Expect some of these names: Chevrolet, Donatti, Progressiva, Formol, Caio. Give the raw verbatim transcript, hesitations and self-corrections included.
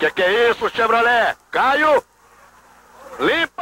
Que que é isso, Chevrolet? Caio? Limpa!